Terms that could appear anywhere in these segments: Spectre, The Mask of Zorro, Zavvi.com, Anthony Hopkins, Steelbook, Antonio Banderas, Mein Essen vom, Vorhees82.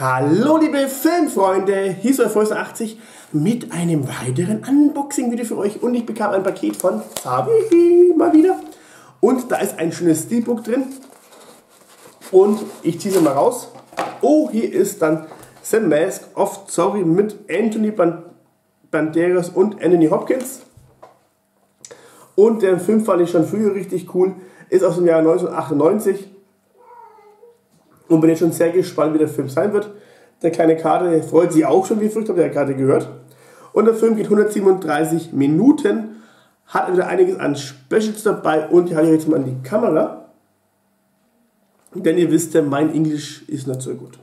Hallo liebe Filmfreunde, hier ist euer Vorhees82 mit einem weiteren Unboxing-Video für euch und ich bekam ein Paket von Zavvi mal wieder und da ist ein schönes Steelbook drin und ich ziehe sie mal raus. Oh, hier ist dann The Mask of Zorro mit Anthony Banderas und Anthony Hopkins und den Film fand ich schon früher richtig cool, ist aus dem Jahr 1998. Und bin jetzt schon sehr gespannt, wie der Film sein wird. Der kleine Kater freut sich auch schon, wie verrückt, habt ihr ja gerade gehört. Und der Film geht 137 Minuten, hat wieder einiges an Specials dabei und ich halte jetzt mal an die Kamera. Denn ihr wisst ja, mein Englisch ist nicht so gut.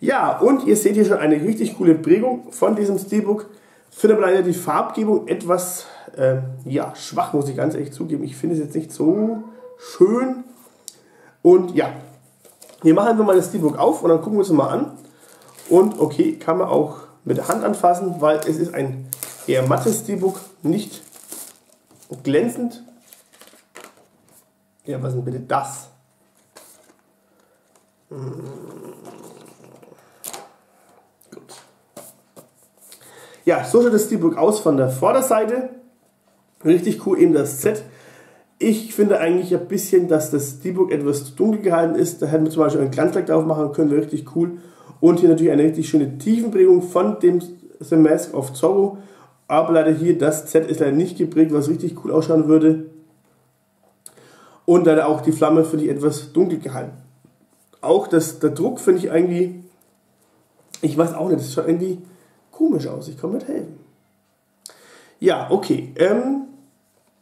Ja, und ihr seht hier schon eine richtig coole Prägung von diesem Steelbook. Ich finde aber leider die Farbgebung etwas ja, schwach, muss ich ganz ehrlich zugeben. Ich finde es jetzt nicht so schön. Und ja. Wir machen einfach mal das Steelbook auf und dann gucken wir uns mal an. Und okay, kann man auch mit der Hand anfassen, weil es ist ein eher mattes Steelbook, nicht glänzend. Ja, was ist denn bitte das? Gut. Ja, so schaut das Steelbook aus von der Vorderseite. Richtig cool, eben das Z. Ich finde eigentlich ein bisschen, dass das Steelbook etwas zu dunkel gehalten ist. Da hätten wir zum Beispiel einen Glanzlack drauf machen können, wäre richtig cool. Und hier natürlich eine richtig schöne Tiefenprägung von dem The Mask of Zorro. Aber leider hier, das Z ist leider nicht geprägt, was richtig cool ausschauen würde. Und leider auch die Flamme finde ich etwas dunkel gehalten. Auch der Druck finde ich irgendwie, ich weiß auch nicht, das schaut irgendwie komisch aus. Ich kann nicht helfen. Ja, okay.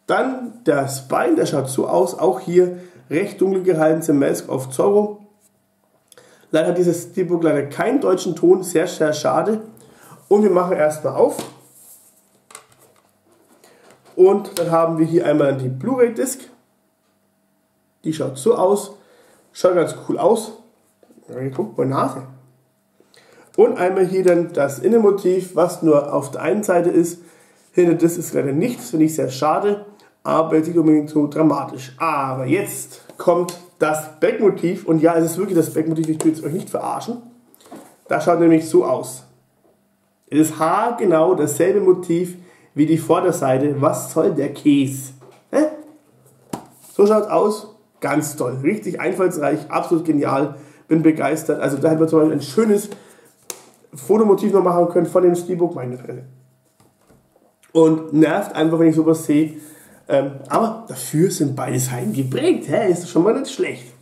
Dann der Spine, der schaut so aus, auch hier recht dunkel gehalten, The Mask of Zorro. Leider hat dieses Steelbook leider keinen deutschen Ton, sehr, sehr schade. Und wir machen erstmal auf. Und dann haben wir hier einmal die Blu-ray-Disc. Die schaut so aus, schaut ganz cool aus. Guckt mal Nase. Und einmal hier dann das Innenmotiv, was nur auf der einen Seite ist. Hinter das ist leider nichts, finde ich sehr schade. Aber jetzt nicht unbedingt so dramatisch. Aber jetzt kommt das Backmotiv. Und ja, es ist wirklich das Backmotiv. Ich will es euch nicht verarschen. Das schaut nämlich so aus. Es ist haargenau dasselbe Motiv wie die Vorderseite. Was soll der Käse? Hä? So schaut es aus. Ganz toll. Richtig einfallsreich. Absolut genial. Bin begeistert. Also da hätten wir zum Beispiel ein schönes Fotomotiv noch machen können von dem Steelbook. Meine Fresse. Und nervt einfach, wenn ich sowas sehe. Aber dafür sind beide Seiten geprägt. Hä? Ist das schon mal nicht schlecht?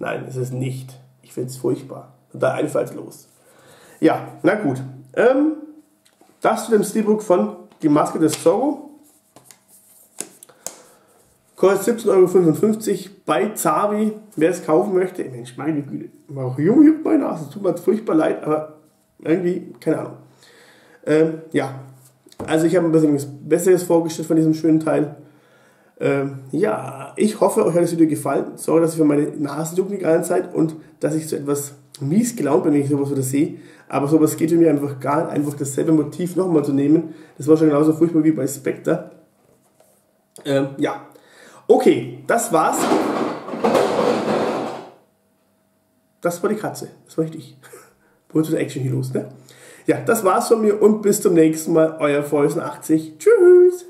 Nein, ist es nicht. Ich finde es furchtbar. Da einfallslos. Ja, na gut. Das zu dem Steelbook von Die Maske des Zorro. Kostet 17,55 € bei Zavvi. Wer es kaufen möchte, Mensch, meine Güte. Junge, meine Nase. Tut mir furchtbar leid, aber irgendwie, keine Ahnung. Ja. Also ich habe ein bisschen was Besseres vorgestellt von diesem schönen Teil. Ja, ich hoffe, euch hat das Video gefallen. Sorry, dass ich für meine Nasenjucken die ganze Zeit und dass ich so etwas mies gelaunt bin, wenn ich sowas wieder sehe. Aber sowas geht für mich einfach gar nicht, einfach dasselbe Motiv nochmal zu nehmen. Das war schon genauso furchtbar wie bei Spectre. Ja, okay, das war's. Das war die Katze, das war nicht ich. Wurde der Action hier los, ne? Ja, das war's von mir und bis zum nächsten Mal, euer Vorhees82. Tschüss!